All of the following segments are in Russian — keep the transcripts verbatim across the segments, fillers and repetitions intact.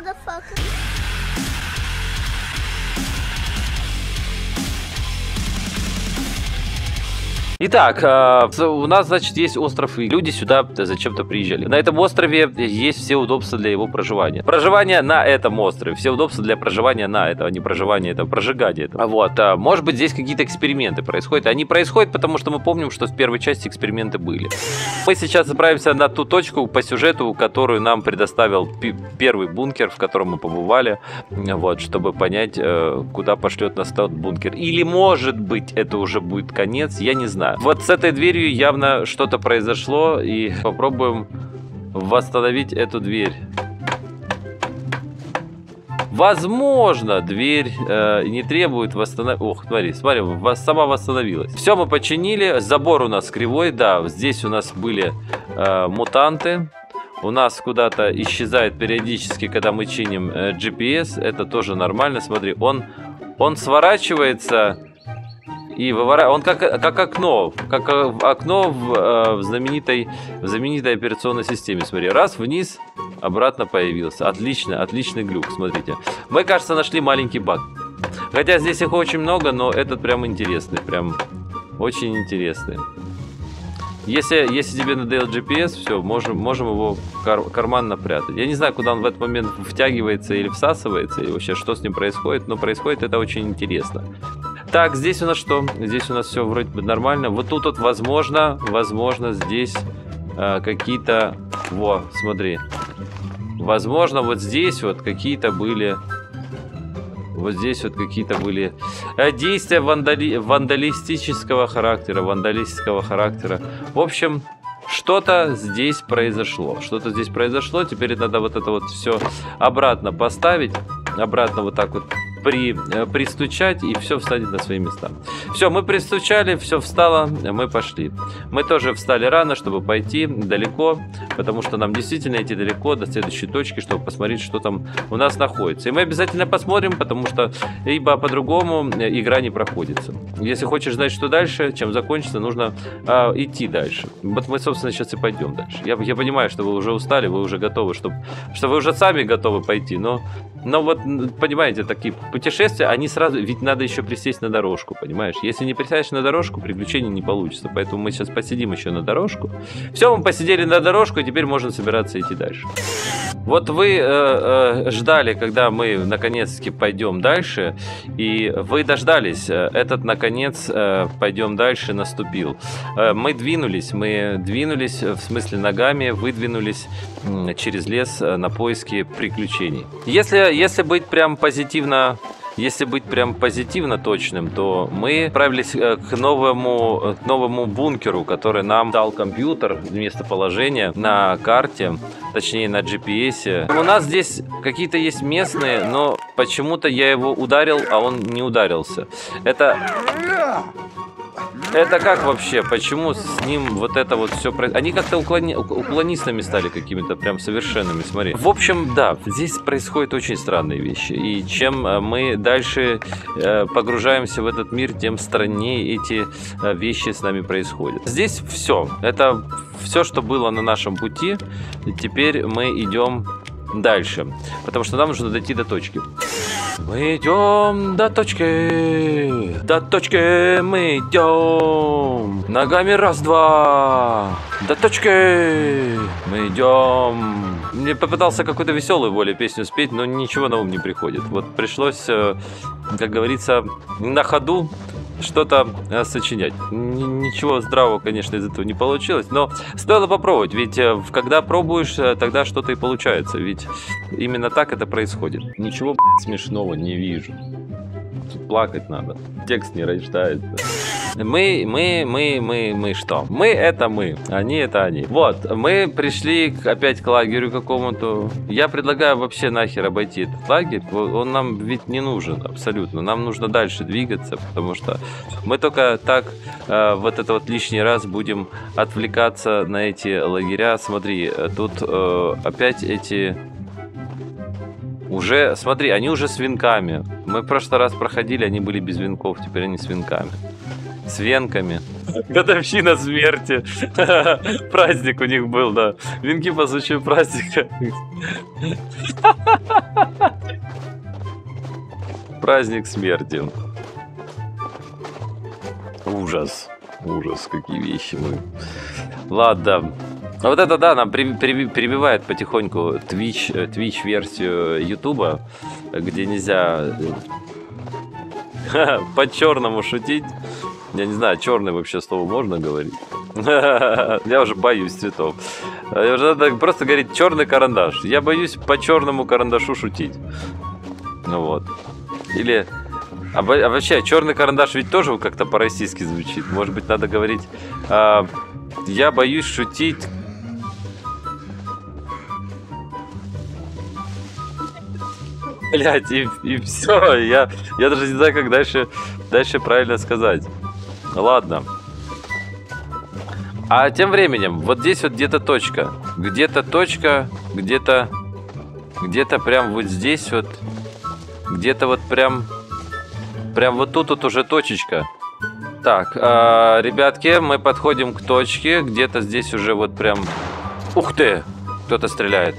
motherfucker. Итак, у нас, значит, есть остров, и люди сюда зачем-то приезжали. На этом острове есть все удобства для его проживания. Проживание на этом острове, все удобства для проживания на этом, а не проживание этого, прожигание этого. Вот, может быть, здесь какие-то эксперименты происходят. Они происходят, потому что мы помним, что в первой части эксперименты были. Мы сейчас отправимся на ту точку по сюжету, которую нам предоставил первый бункер, в котором мы побывали, вот, чтобы понять, куда пошлет нас тот бункер. Или, может быть, это уже будет конец, я не знаю. Вот с этой дверью явно что-то произошло, и попробуем восстановить эту дверь. Возможно, дверь э, не требует восстановления. Ох, смотри, смотри, сама восстановилась. Все мы починили, забор у нас кривой, да, здесь у нас были э, мутанты. У нас куда-то исчезает периодически, когда мы чиним э, джи пи эс, это тоже нормально, смотри, он, он сворачивается... И вывора... он как, как окно, как окно в, в, знаменитой, в знаменитой операционной системе. Смотри, раз вниз, обратно появился. Отлично, отличный глюк, смотрите. Мы, кажется, нашли маленький баг. Хотя здесь их очень много, но этот прям интересный, прям очень интересный. Если, если тебе надоел джи пи эс, все, можем, можем его кар карманно прятать. Я не знаю, куда он в этот момент втягивается или всасывается, и вообще, что с ним происходит, но происходит это очень интересно. Так, здесь у нас что? Здесь у нас все вроде бы нормально. Вот тут вот, возможно, возможно, здесь э, какие-то... Во, смотри. Возможно, вот здесь вот какие-то были... Вот здесь вот какие-то были действия вандали... вандалистического характера, вандалистского характера. В общем, что-то здесь произошло. Что-то здесь произошло. Теперь надо вот это вот все обратно поставить. Обратно вот так вот при... пристучать, и все встанет на свои места. Все, мы пристучали, все встало, мы пошли. Мы тоже встали рано, чтобы пойти далеко, потому что нам действительно идти далеко до следующей точки, чтобы посмотреть, что там у нас находится. И мы обязательно посмотрим, потому что либо по-другому игра не проходится. Если хочешь знать, что дальше, чем закончится, нужно э, идти дальше. Вот мы, собственно, сейчас и пойдем дальше. Я, я понимаю, что вы уже устали, вы уже готовы, чтобы, что вы уже сами готовы пойти, но, но вот, понимаете, такие путешествия, они сразу, ведь надо еще присесть на дорожку, понимаешь? Если не присядешь на дорожку, приключений не получится. Поэтому мы сейчас посидим еще на дорожку. Все, мы посидели на дорожку, и теперь можно собираться идти дальше. Вот вы э, э, ждали, когда мы наконец-таки пойдем дальше, и вы дождались. Этот, наконец, э, пойдем дальше наступил. Э, мы двинулись, мы двинулись, в смысле ногами, выдвинулись э, через лес э, на поиски приключений. Если, если быть прям позитивно... Если быть прям позитивно точным, то мы отправились к новому, к новому бункеру, который нам дал компьютер, местоположение на карте, точнее на джи пи эс. У нас здесь какие-то есть местные, но почему-то я его ударил, а он не ударился. Это... Это как вообще? Почему с ним вот это вот все происходит? Они как-то уклони... уклонистами стали какими-то прям совершенными, смотри. В общем, да, здесь происходят очень странные вещи. И чем мы дальше погружаемся в этот мир, тем страннее эти вещи с нами происходят. Здесь все. Это все, что было на нашем пути. Теперь мы идем дальше. Потому что нам нужно дойти до точки. Мы идем до точки, до точки мы идем, ногами раз-два, до точки мы идем. Мне попытался какую-то веселую волю песню спеть, но ничего на ум не приходит. Вот пришлось, как говорится, на ходу что-то сочинять. Ничего здравого, конечно, из этого не получилось, но стоило попробовать, ведь когда пробуешь, тогда что-то и получается, ведь именно так это происходит. Ничего смешного не вижу. Тут плакать надо. Текст не рождается. Мы, мы, мы, мы, мы что? Мы это мы, они это они. Вот, мы пришли опять к лагерю какому-то. Я предлагаю вообще нахер обойти этот лагерь. Он нам ведь не нужен абсолютно. Нам нужно дальше двигаться, потому что мы только так э, вот это вот лишний раз будем отвлекаться на эти лагеря. Смотри, тут э, опять эти... Уже, смотри, они уже с венками. Мы в прошлый раз проходили, они были без венков, теперь они с венками. С венками. Годовщина смерти. Праздник у них был, да. Венки по случаю праздника. Праздник смерти. Ужас. Ужас, какие вещи мы. Ладно. А вот это, да, нам перебивает потихоньку Twitch, Twitch-версию Ютуба, где нельзя по-черному шутить. Я не знаю, черный вообще слово можно говорить? Я уже боюсь цветов. Надо просто говорить черный карандаш. Я боюсь по черному карандашу шутить. Ну вот. Или... А вообще, черный карандаш ведь тоже как-то по-российски звучит. Может быть, надо говорить... Я боюсь шутить... Блять, и, и все. Я, я даже не знаю, как дальше, дальше правильно сказать. Ладно. А тем временем, вот здесь вот где-то точка. Где-то точка, где-то... Где-то прям вот здесь вот. Где-то вот прям... Прям вот тут вот уже точечка. Так, э, ребятки, мы подходим к точке. Где-то здесь уже вот прям... Ух ты! Кто-то стреляет.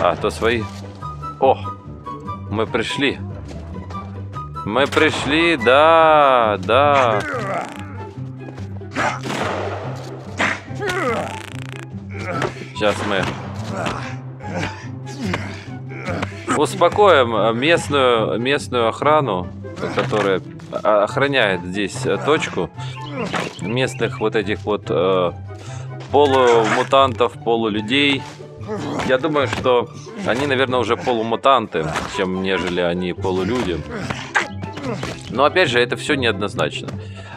А, то свои. О! Мы пришли. Мы пришли, да, да. Сейчас мы успокоим местную, местную охрану, которая охраняет здесь точку. Местных вот этих вот э, полумутантов, полулюдей. Я думаю, что они, наверное, уже полумутанты, чем нежели они полулюди. Но, опять же, это все неоднозначно.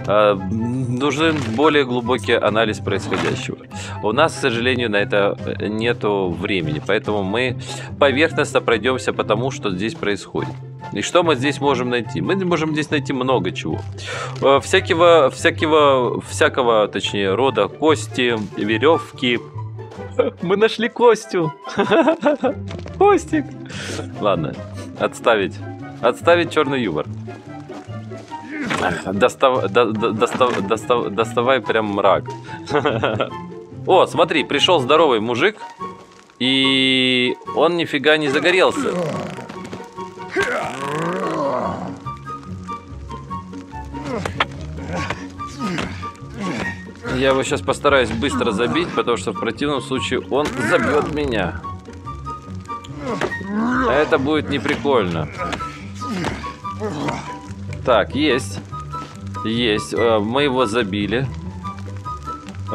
Э, нужен более глубокий анализ происходящего. У нас, к сожалению, на это нету времени, поэтому мы поверхностно пройдемся по тому, что здесь происходит. И что мы здесь можем найти? Мы можем здесь найти много чего. Всякого, всякого, всякого, точнее, рода кости, веревки. Мы нашли Костю. Костик. Ладно, отставить. Отставить черный юмор. Достав, до, до, достав, достав, доставай прям мрак. О, смотри, пришел здоровый мужик. И он нифига не загорелся. Я его сейчас постараюсь быстро забить, потому что в противном случае он забьет меня. А это будет неприкольно. Так, есть. Есть. Мы его забили.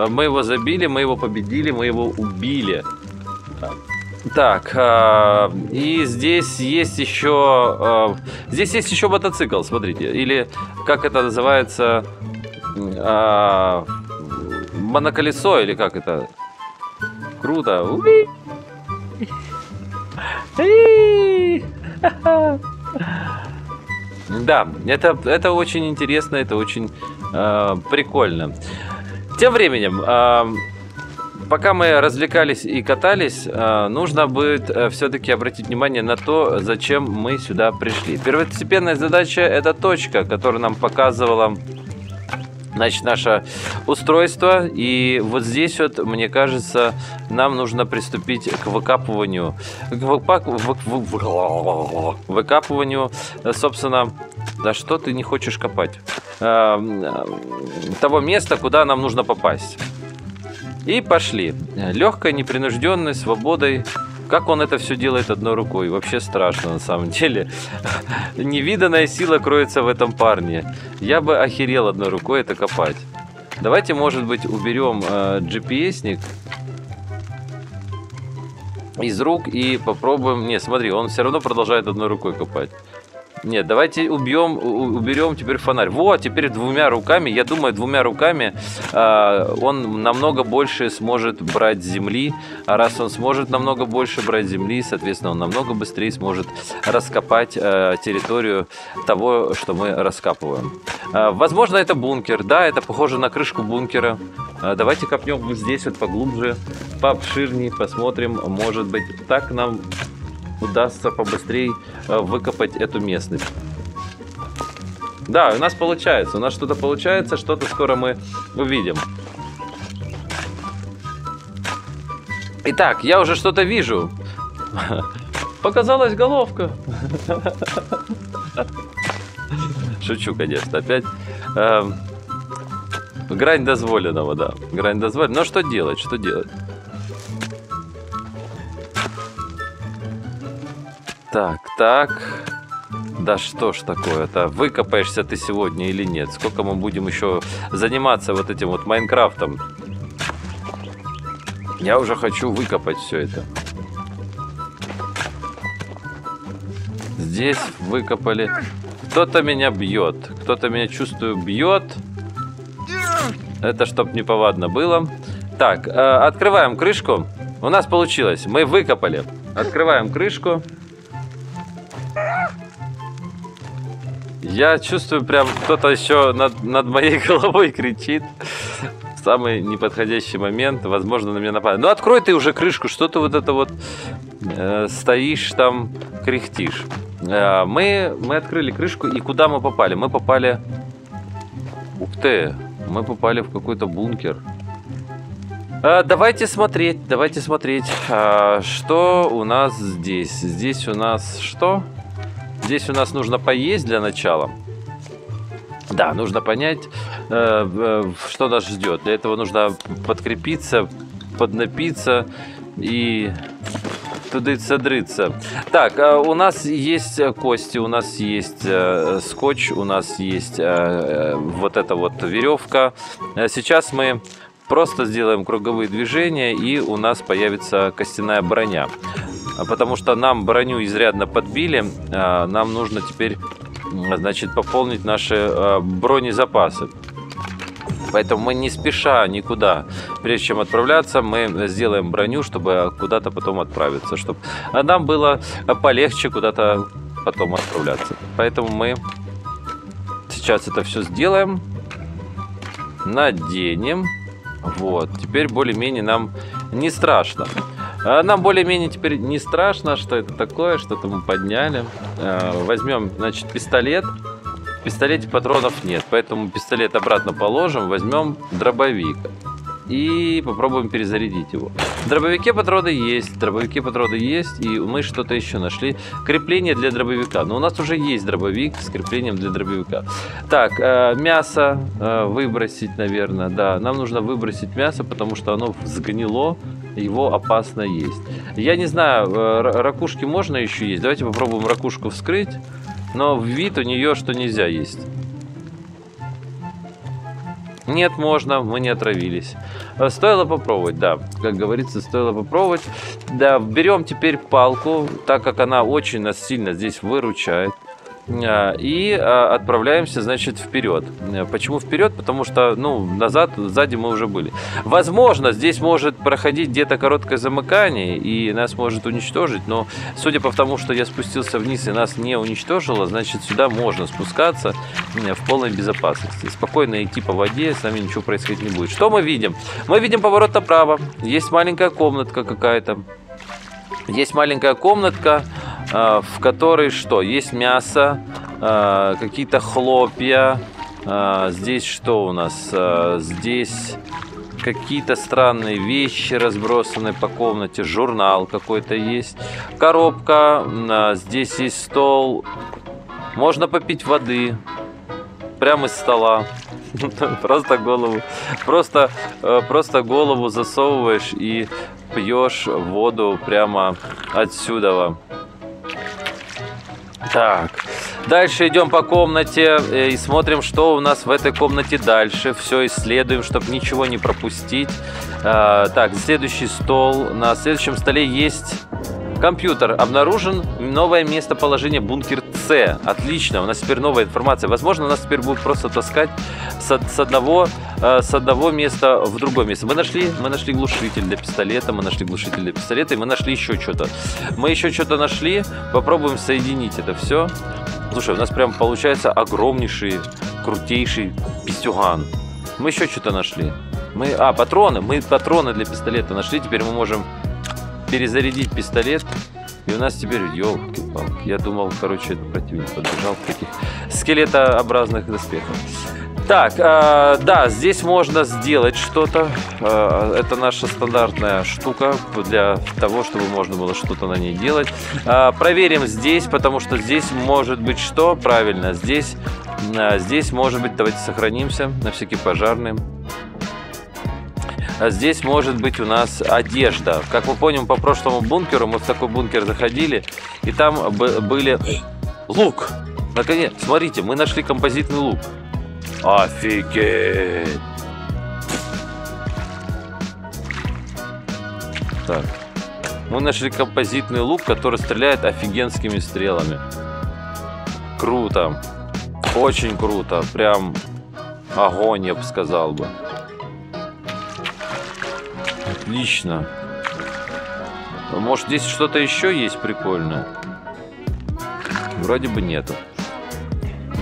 Мы его забили, мы его победили, мы его убили. Так, э, и здесь есть еще... Э, здесь есть еще мотоцикл, смотрите. Или, как это называется... Э, моноколесо, или как это? Круто. Да, это, это очень интересно, это очень э, прикольно. Тем временем... Э, Пока мы развлекались и катались, нужно будет все-таки обратить внимание на то, зачем мы сюда пришли. Первостепенная задача – это точка, которую нам показывала, значит, наше устройство. И вот здесь вот, мне кажется, нам нужно приступить к выкапыванию, к выкапыванию, собственно, да что ты не хочешь копать, того места, куда нам нужно попасть. И пошли. Легкой, непринужденной, свободой. Как он это все делает одной рукой? Вообще страшно, на самом деле. Невиданная сила кроется в этом парне. Я бы охерел одной рукой это копать. Давайте, может быть, уберем э, джи пи эс-ник из рук и попробуем... Не, смотри, он все равно продолжает одной рукой копать. Нет, давайте убьем, уберем теперь фонарь. Вот, теперь двумя руками, я думаю, двумя руками э, он намного больше сможет брать земли. А раз он сможет намного больше брать земли, соответственно, он намного быстрее сможет раскопать э, территорию того, что мы раскапываем. Э, возможно, это бункер. Да, это похоже на крышку бункера. Э, давайте копнем вот здесь вот поглубже, пообширнее, посмотрим. Может быть, так нам... удастся побыстрее выкопать эту местность. Да, у нас получается. У нас что-то получается, что-то скоро мы увидим. Итак, я уже что-то вижу. Показалась головка. Шучу, конечно, опять. Эм, грань дозволенного, да. Грань дозволенного. Но что делать, что делать? Так, так. Да что ж такое-то? Выкопаешься ты сегодня или нет? Сколько мы будем еще заниматься вот этим вот Майнкрафтом? Я уже хочу выкопать все это. Здесь выкопали. Кто-то меня бьет. Кто-то меня, чувствую, бьет. Это чтоб неповадно было. Так, э, открываем крышку. У нас получилось. Мы выкопали. Открываем крышку. Я чувствую, прям кто-то еще над, над моей головой кричит. Самый неподходящий момент. Возможно, на меня нападает. Ну, открой ты уже крышку. Что ты вот это вот э, стоишь там, кряхтишь. Мы, мы открыли крышку, и куда мы попали? Мы попали... Ух ты! Мы попали в какой-то бункер. А, давайте смотреть, давайте смотреть, а, что у нас здесь. Здесь у нас что? Здесь у нас нужно поесть для начала. Да, нужно понять, что нас ждет. Для этого нужно подкрепиться, поднапиться и... тудыться-дрыться. Так, у нас есть кости, у нас есть скотч, у нас есть вот эта вот веревка. Сейчас мы просто сделаем круговые движения, и у нас появится костяная броня. Потому что нам броню изрядно подбили, нам нужно теперь, значит, пополнить наши бронезапасы. Поэтому мы не спеша никуда, прежде чем отправляться, мы сделаем броню, чтобы куда-то потом отправиться, чтобы нам было полегче куда-то потом отправляться. Поэтому мы сейчас это все сделаем, наденем. Вот, теперь более-менее нам не страшно. Нам более-менее теперь не страшно, что это такое, что-то мы подняли. Возьмем, значит, пистолет. В пистолете патронов нет, поэтому пистолет обратно положим, возьмем дробовик и попробуем перезарядить его. В дробовике патроны есть, в дробовике патроны есть, и мы что-то еще нашли. Крепление для дробовика, но у нас уже есть дробовик с креплением для дробовика. Так, мясо выбросить, наверное, да, нам нужно выбросить мясо, потому что оно сгнило, его опасно есть. Я не знаю, ракушки можно еще есть, давайте попробуем ракушку вскрыть. Но вид у нее, что нельзя есть. Нет, можно, мы не отравились. Стоило попробовать, да. Как говорится, стоило попробовать. Да, берем теперь палку, так как она очень нас сильно здесь выручает. И отправляемся, значит, вперед. Почему вперед? Потому что, ну, назад, сзади мы уже были. Возможно, здесь может проходить где-то короткое замыкание, и нас может уничтожить. Но, судя по тому, что я спустился вниз и нас не уничтожило, значит, сюда можно спускаться в полной безопасности. Спокойно идти по воде, с нами ничего происходить не будет. Что мы видим? Мы видим поворот направо. Есть маленькая комнатка какая-то. Есть маленькая комнатка, в которой что? Есть мясо, какие-то хлопья. Здесь что у нас? Здесь какие-то странные вещи разбросаны по комнате. Журнал какой-то есть. Коробка. Здесь есть стол. Можно попить воды. Прямо из стола. Просто голову. Просто, просто голову засовываешь и пьешь воду прямо отсюда. Так, дальше идем по комнате и смотрим, что у нас в этой комнате дальше. Все исследуем, чтобы ничего не пропустить. Так, следующий стол. На следующем столе есть компьютер. Обнаружен новое местоположение, бункер С. Отлично, у нас теперь новая информация. Возможно, нас теперь будут просто таскать с одного, с одного места в другое место. Мы нашли, мы нашли глушитель для пистолета, мы нашли глушитель для пистолета, и мы нашли еще что-то. Мы еще что-то нашли, попробуем соединить это все. Слушай, у нас прям получается огромнейший, крутейший пистюган. Мы еще что-то нашли. Мы, а, патроны, мы патроны для пистолета нашли, теперь мы можем... перезарядить пистолет И у нас теперь, елки-палки, я думал, короче, этот противник подбежал в таких скелетообразных доспехах. Так, э, да, здесь можно сделать что-то. Э, это наша стандартная штука для того, чтобы можно было что-то на ней делать. Э, проверим здесь, потому что здесь может быть что? Правильно, здесь, э, здесь может быть, давайте сохранимся на всякий пожарный. А здесь может быть у нас одежда. Как мы помним по прошлому бункеру, мы в такой бункер заходили, и там были лук. Наконец, смотрите, мы нашли композитный лук. Офигеть! Так. Мы нашли композитный лук, который стреляет офигенскими стрелами. Круто. Очень круто. Прям огонь, я бы сказал бы. Отлично. Может, здесь что-то еще есть прикольное? Вроде бы нету.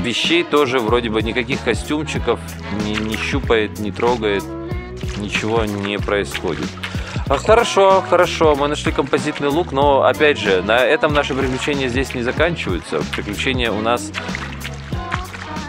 Вещей тоже вроде бы никаких костюмчиков не, не щупает, не трогает. Ничего не происходит. А хорошо, хорошо. Мы нашли композитный лук, но опять же, на этом наши приключения здесь не заканчиваются. Приключения у нас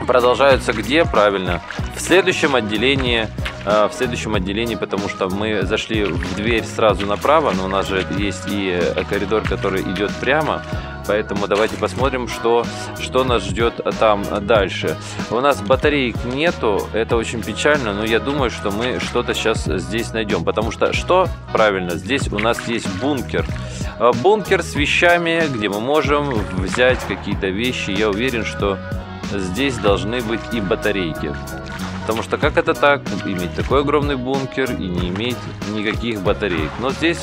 продолжаются где? Правильно. В следующем отделении... в следующем отделении, потому что мы зашли в дверь сразу направо, но у нас же есть и коридор, который идет прямо, поэтому давайте посмотрим, что, что нас ждет там дальше. У нас батареек нету, это очень печально, но я думаю, что мы что-то сейчас здесь найдем, потому что, что правильно, здесь у нас есть бункер. Бункер с вещами, где мы можем взять какие-то вещи, я уверен, что здесь должны быть и батарейки. Потому что как это так, иметь такой огромный бункер и не иметь никаких батареек. Но здесь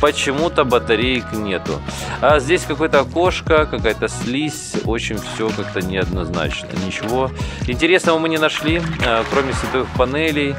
почему-то батареек нету. А здесь какое-то окошко, какая-то слизь. Очень все как-то неоднозначно. Ничего интересного мы не нашли, кроме световых панелей.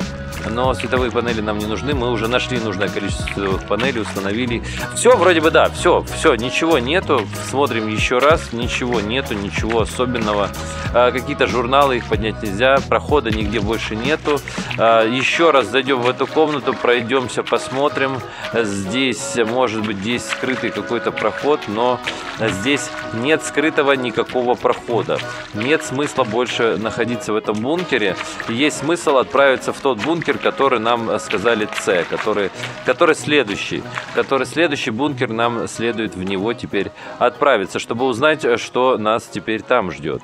Но световые панели нам не нужны. Мы уже нашли нужное количество панелей, установили. Все, вроде бы, да, все, все, ничего нету. Смотрим еще раз. Ничего нету, ничего особенного. А, какие-то журналы, их поднять нельзя. Прохода нигде больше нету. А, еще раз зайдем в эту комнату, пройдемся, посмотрим. Здесь, может быть, здесь скрытый какой-то проход, но здесь нет скрытого никакого прохода. Нет смысла больше находиться в этом бункере. Есть смысл отправиться в тот бункер, который нам сказали С, который, который следующий, который следующий бункер, нам следует в него теперь отправиться, чтобы узнать, что нас теперь там ждет.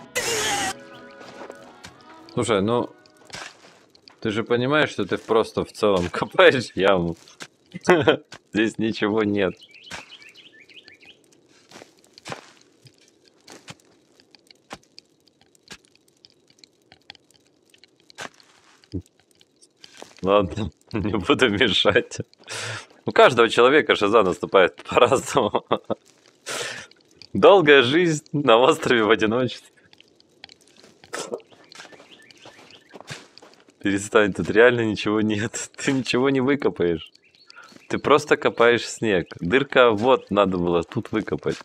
Слушай, ну ты же понимаешь, что ты просто в целом копаешь яму. Здесь ничего нет. Ладно, не буду мешать. У каждого человека шиза наступает по-разному. Долгая жизнь на острове в одиночестве. Перестань, тут реально ничего нет. Ты ничего не выкопаешь. Ты просто копаешь снег. Дырка вот надо было тут выкопать.